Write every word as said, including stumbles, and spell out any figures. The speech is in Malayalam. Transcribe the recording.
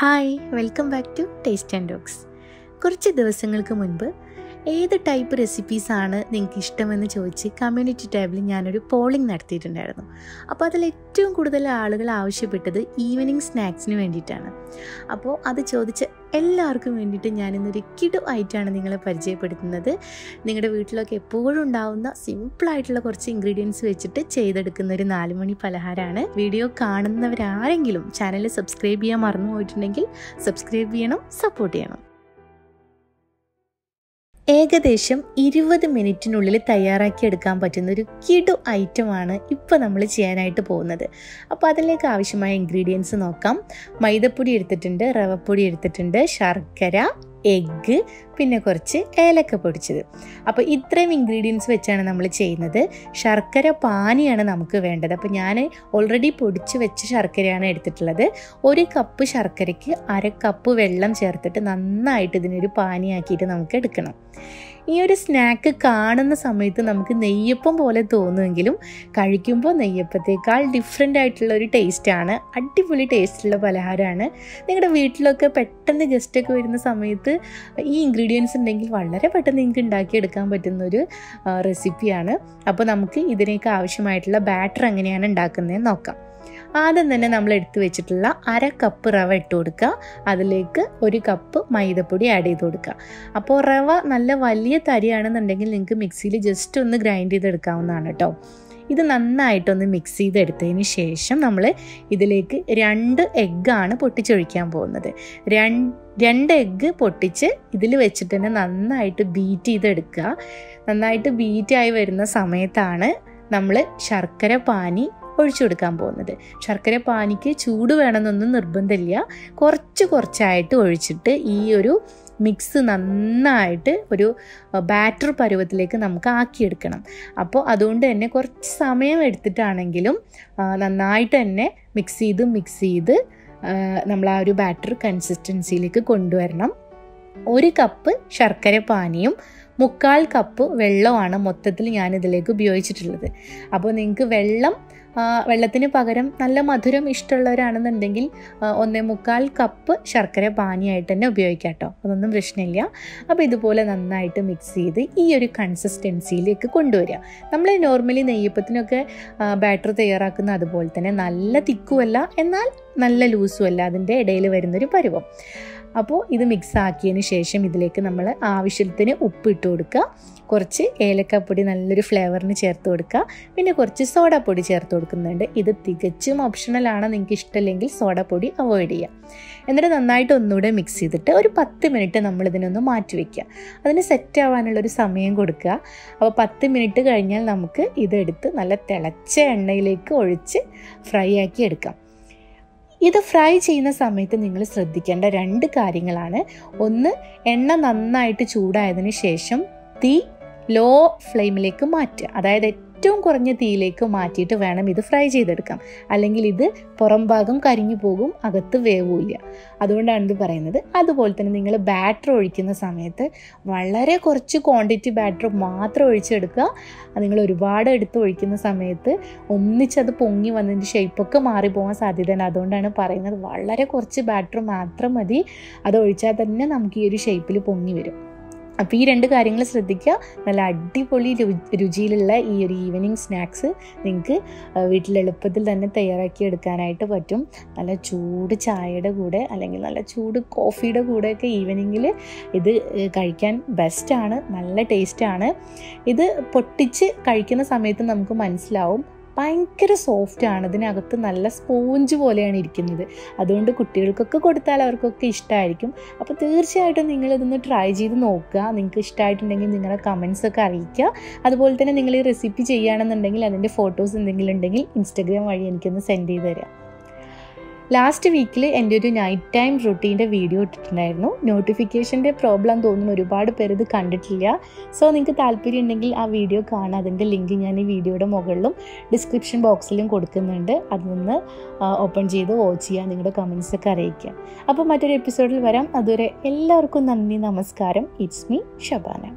Hi, welcome back to taste and talks. കുറച്ച് ദിവസങ്ങൾക്ക് മുൻപ് ഏത് ടൈപ്പ് റെസിപ്പീസാണ് നിങ്ങൾക്ക് ഇഷ്ടമെന്ന് ചോദിച്ച് കമ്മ്യൂണിറ്റി ടാബിൽ ഞാനൊരു പോളിംഗ് നടത്തിയിട്ടുണ്ടായിരുന്നു. അപ്പോൾ അതിൽ ഏറ്റവും കൂടുതൽ ആളുകൾ ആവശ്യപ്പെട്ടത് ഈവനിങ് സ്നാക്സിന് വേണ്ടിയിട്ടാണ്. അപ്പോൾ അത് ചോദിച്ച എല്ലാവർക്കും വേണ്ടിയിട്ട് ഞാനിന്നൊരു കിടു ആയിട്ടാണ് നിങ്ങളെ പരിചയപ്പെടുത്തുന്നത്. നിങ്ങളുടെ വീട്ടിലൊക്കെ എപ്പോഴും ഉണ്ടാവുന്ന സിമ്പിളായിട്ടുള്ള കുറച്ച് ഇൻഗ്രീഡിയൻസ് വെച്ചിട്ട് ചെയ്തെടുക്കുന്ന ഒരു നാലുമണി പലഹാരമാണ്. വീഡിയോ കാണുന്നവരാരെങ്കിലും ചാനൽ സബ്സ്ക്രൈബ് ചെയ്യാൻ മറന്നു പോയിട്ടുണ്ടെങ്കിൽ സബ്സ്ക്രൈബ് ചെയ്യണം, സപ്പോർട്ട് ചെയ്യണം. ഏകദേശം ഇരുപത് മിനിറ്റിനുള്ളിൽ തയ്യാറാക്കിയെടുക്കാൻ പറ്റുന്ന ഒരു കിടു ഐറ്റമാണ് ഇപ്പോൾ നമ്മൾ ചെയ്യാനായിട്ട് പോകുന്നത്. അപ്പോൾ അതിലേക്ക് ആവശ്യമായ ഇൻഗ്രീഡിയൻസ് നോക്കാം. മൈദപ്പൊടി എടുത്തിട്ടുണ്ട്, റവപ്പൊടി എടുത്തിട്ടുണ്ട്, ശർക്കര, എഗ്ഗ്, പിന്നെ കുറച്ച് ഏലക്ക പൊടിച്ചത്. അപ്പോൾ ഇത്രയും ഇൻഗ്രീഡിയൻസ് വെച്ചാണ് നമ്മൾ ചെയ്യുന്നത്. ശർക്കര പാനിയാണ് നമുക്ക് വേണ്ടത്. അപ്പോൾ ഞാൻ ഓൾറെഡി പൊടിച്ച് വെച്ച ശർക്കരയാണ് എടുത്തിട്ടുള്ളത്. ഒരു കപ്പ് ശർക്കരയ്ക്ക് അര കപ്പ് വെള്ളം ചേർത്തിട്ട് നന്നായിട്ട് ഇതിനൊരു പാനിയാക്കിയിട്ട് നമുക്ക് എടുക്കണം. ഈ ഒരു സ്നാക്ക് കാണുന്ന സമയത്ത് നമുക്ക് നെയ്യപ്പം പോലെ തോന്നുമെങ്കിലും കഴിക്കുമ്പോൾ നെയ്യപ്പത്തേക്കാൾ ഡിഫറെൻ്റ് ആയിട്ടുള്ള ഒരു ടേസ്റ്റാണ്. അടിപൊളി ടേസ്റ്റുള്ള പലഹാരമാണ്. നിങ്ങളുടെ വീട്ടിലൊക്കെ പെട്ടെന്ന് ഗസ്റ്റൊക്കെ വരുന്ന സമയത്ത് ഈ ഇൻഗ്രീഡിയൻസ് ഉണ്ടെങ്കിൽ വളരെ പെട്ടെന്ന് നിങ്ങൾക്ക് ഉണ്ടാക്കിയെടുക്കാൻ പറ്റുന്നൊരു റെസിപ്പിയാണ്. അപ്പോൾ നമുക്ക് ഇതിനേക്ക് ആവശ്യമായിട്ടുള്ള ബാറ്റർ എങ്ങനെയാണ് ഉണ്ടാക്കുന്നതെന്ന് നോക്കാം. ആദ്യം തന്നെ നമ്മൾ എടുത്തു വെച്ചിട്ടുള്ള അര കപ്പ് റവ ഇട്ട് കൊടുക്കുക. അതിലേക്ക് ഒരു കപ്പ് മൈദപ്പൊടി ആഡ് ചെയ്ത് കൊടുക്കുക. അപ്പോൾ റവ നല്ല വലിയ തരിയാണെന്നുണ്ടെങ്കിൽ നിങ്ങൾക്ക് മിക്സിയിൽ ജസ്റ്റ് ഒന്ന് ഗ്രൈൻഡ് ചെയ്തെടുക്കാവുന്നതാണ് കേട്ടോ. ഇത് നന്നായിട്ടൊന്ന് മിക്സ് ചെയ്തെടുത്തതിന് ശേഷം നമ്മൾ ഇതിലേക്ക് രണ്ട് എഗ്ഗാണ് പൊട്ടിച്ചൊഴിക്കാൻ പോകുന്നത്. രണ്ട് രണ്ട് എഗ്ഗ് പൊട്ടിച്ച് ഇതിൽ വെച്ചിട്ട് തന്നെ നന്നായിട്ട് ബീറ്റ് ചെയ്തെടുക്കുക. നന്നായിട്ട് ബീറ്റായി വരുന്ന സമയത്താണ് നമ്മൾ ശർക്കര പാനി ഒഴിച്ചു കൊടുക്കാൻ പോകുന്നത്. ശർക്കര പാനിക്ക് ചൂട് വേണമെന്നൊന്നും നിർബന്ധമില്ല. കുറച്ച് കുറച്ചായിട്ട് ഒഴിച്ചിട്ട് ഈ ഒരു മിക്സ് നന്നായിട്ട് ഒരു ബാറ്റർ പരുവത്തിലേക്ക് നമുക്ക് ആക്കിയെടുക്കണം. അപ്പോൾ അതുകൊണ്ട് തന്നെ കുറച്ച് സമയം എടുത്തിട്ടാണെങ്കിലും നന്നായിട്ട് തന്നെ മിക്സ് ചെയ്ത് മിക്സ് ചെയ്ത് നമ്മൾ ആ ഒരു ബാറ്റർ കൺസിസ്റ്റൻസിയിലേക്ക് കൊണ്ടുവരണം. ഒരു കപ്പ് ശർക്കര പാനിയും മുക്കാൽ കപ്പ് വെള്ളമാണ് മൊത്തത്തിൽ ഞാനിതിലേക്ക് ഉപയോഗിച്ചിട്ടുള്ളത്. അപ്പോൾ നിങ്ങൾക്ക് വെള്ളം വെള്ളത്തിന് പകരം നല്ല മധുരം ഇഷ്ടമുള്ളവരാണെന്നുണ്ടെങ്കിൽ ഒന്നേ മുക്കാൽ കപ്പ് ശർക്കര പാനിയായിട്ട് തന്നെ ഉപയോഗിക്കാം കേട്ടോ, അതൊന്നും പ്രശ്നമില്ല. അപ്പോൾ ഇതുപോലെ നന്നായിട്ട് മിക്സ് ചെയ്ത് ഈ ഒരു കൺസിസ്റ്റൻസിയിലേക്ക് കൊണ്ടുവരിക. നമ്മൾ നോർമലി നെയ്യപ്പത്തിനൊക്കെ ബാറ്റർ തയ്യാറാക്കുന്ന അതുപോലെ തന്നെ നല്ല തിക്കുമല്ല, എന്നാൽ നല്ല ലൂസുമല്ല, അതിൻ്റെ ഇടയിൽ വരുന്നൊരു പരുവം. അപ്പോൾ ഇത് മിക്സ് ആക്കിയതിന് ശേഷം ഇതിലേക്ക് നമ്മൾ ആവശ്യത്തിന് ഉപ്പ് ഇട്ട് കൊടുക്കുക. കുറച്ച് ഏലക്കാപ്പൊടി നല്ലൊരു ഫ്ലേവറിന് ചേർത്ത് കൊടുക്കുക. പിന്നെ കുറച്ച് സോഡാപ്പൊടി ചേർത്ത് കൊടുക്കുന്നുണ്ട്. ഇത് തികച്ചും ഓപ്ഷണലാണ്, നിങ്ങൾക്ക് ഇഷ്ടമല്ലെങ്കിൽ സോഡാപ്പൊടി അവോയ്ഡ് ചെയ്യുക. എന്നിട്ട് നന്നായിട്ട് ഒന്നുകൂടെ മിക്സ് ചെയ്തിട്ട് ഒരു പത്ത് മിനിറ്റ് നമ്മളിതിനൊന്ന് മാറ്റിവെക്കുക. അതിന് സെറ്റ് ആവാനുള്ളൊരു സമയം കൊടുക്കുക. അപ്പോൾ പത്ത് മിനിറ്റ് കഴിഞ്ഞാൽ നമുക്ക് ഇതെടുത്ത് നല്ല തിളച്ച എണ്ണയിലേക്ക് ഒഴിച്ച് ഫ്രൈ ആക്കി എടുക്കാം. ഇത് ഫ്രൈ ചെയ്യുന്ന സമയത്ത് നിങ്ങൾ ശ്രദ്ധിക്കേണ്ട രണ്ട് കാര്യങ്ങളാണ്. ഒന്ന്, എണ്ണ നന്നായിട്ട് ചൂടായതിന് ശേഷം തീ ലോ ഫ്ലെയിമിലേക്ക് മാറ്റുക. അതായത് ഏറ്റവും കുറഞ്ഞ തീയിലേക്ക് മാറ്റിയിട്ട് വേണം ഇത് ഫ്രൈ ചെയ്തെടുക്കാം. അല്ലെങ്കിൽ ഇത് പുറം ഭാഗം കരിഞ്ഞു പോകും, അകത്ത് വേവില്ല. അതുകൊണ്ടാണ് ഇത് പറയുന്നത്. അതുപോലെ തന്നെ നിങ്ങൾ ബാറ്റർ ഒഴിക്കുന്ന സമയത്ത് വളരെ കുറച്ച് ക്വാണ്ടിറ്റി ബാറ്റർ മാത്രം ഒഴിച്ചെടുക്കുക. നിങ്ങൾ ഒരുപാട് എടുത്ത് ഒഴിക്കുന്ന സമയത്ത് ഒന്നിച്ചത് പൊങ്ങി വന്നതിൻ്റെ ഷേപ്പൊക്കെ മാറിപ്പോകാൻ സാധ്യതയാണ്. അതുകൊണ്ടാണ് പറയുന്നത് വളരെ കുറച്ച് ബാറ്റർ മാത്രം മതി. അത് ഒഴിച്ചാൽ തന്നെ നമുക്ക് ഈ ഒരു ഷേപ്പിൽ പൊങ്ങി വരും. അപ്പോൾ ഈ രണ്ട് കാര്യങ്ങൾ ശ്രദ്ധിക്കുക. നല്ല അടിപൊളി രുചിയിലുള്ള ഈ ഒരു ഈവനിങ് സ്നാക്സ് നിങ്ങൾക്ക് വീട്ടിൽ എളുപ്പത്തിൽ തന്നെ തയ്യാറാക്കി എടുക്കാനായിട്ട് പറ്റും. നല്ല ചൂട് ചായയുടെ കൂടെ അല്ലെങ്കിൽ നല്ല ചൂട് കോഫിയുടെ കൂടെയൊക്കെ ഈവനിങ്ങിൽ ഇത് കഴിക്കാൻ ബെസ്റ്റാണ്. നല്ല ടേസ്റ്റാണ്. ഇത് പൊട്ടിച്ച് കഴിക്കുന്ന സമയത്ത് നമുക്ക് മനസ്സിലാവും ഭയങ്കര സോഫ്റ്റാണ്. ഇതിനകത്ത് നല്ല സ്പോഞ്ച് പോലെയാണ് ഇരിക്കുന്നത്. അതുകൊണ്ട് കുട്ടികൾക്കൊക്കെ കൊടുത്താൽ അവർക്കൊക്കെ ഇഷ്ടമായിരിക്കും. അപ്പോൾ തീർച്ചയായിട്ടും നിങ്ങളിതൊന്ന് ട്രൈ ചെയ്ത് നോക്കുക. നിങ്ങൾക്ക് ഇഷ്ടമായിട്ടുണ്ടെങ്കിൽ നിങ്ങളുടെ കമൻസൊക്കെ അറിയിക്കുക. അതുപോലെ തന്നെ നിങ്ങൾ ഈ റെസിപ്പി ചെയ്യുകയാണെന്നുണ്ടെങ്കിൽ അതിൻ്റെ ഫോട്ടോസ് എന്തെങ്കിലും ഉണ്ടെങ്കിൽ ഇൻസ്റ്റാഗ്രാം വഴി എനിക്കൊന്ന് സെൻഡ് ചെയ്ത് തരാം. ലാസ്റ്റ് വീക്കിൽ എൻ്റെ ഒരു നൈറ്റ് ടൈം റൊട്ടീൻ്റെ വീഡിയോ ഇട്ടിട്ടുണ്ടായിരുന്നു. നോട്ടിഫിക്കേഷൻ്റെ പ്രോബ്ലം തോന്നും, ഒരുപാട് പേര് ഇത് കണ്ടിട്ടില്ല. സോ നിങ്ങൾക്ക് താല്പര്യം ഉണ്ടെങ്കിൽ ആ വീഡിയോ കാണാം. അതിൻ്റെ ലിങ്ക് ഞാൻ ഈ വീഡിയോയുടെ മുകളിലും ഡിസ്ക്രിപ്ഷൻ ബോക്സിലും കൊടുക്കുന്നുണ്ട്. അതൊന്ന് ഓപ്പൺ ചെയ്ത് വാച്ച് ചെയ്യുക. നിങ്ങളുടെ കമൻസൊക്കെ അറിയിക്കുക. അപ്പോൾ മറ്റൊരു എപ്പിസോഡിൽ വരാം. അതുവരെ എല്ലാവർക്കും നന്ദി, നമസ്കാരം. It's me Shabana.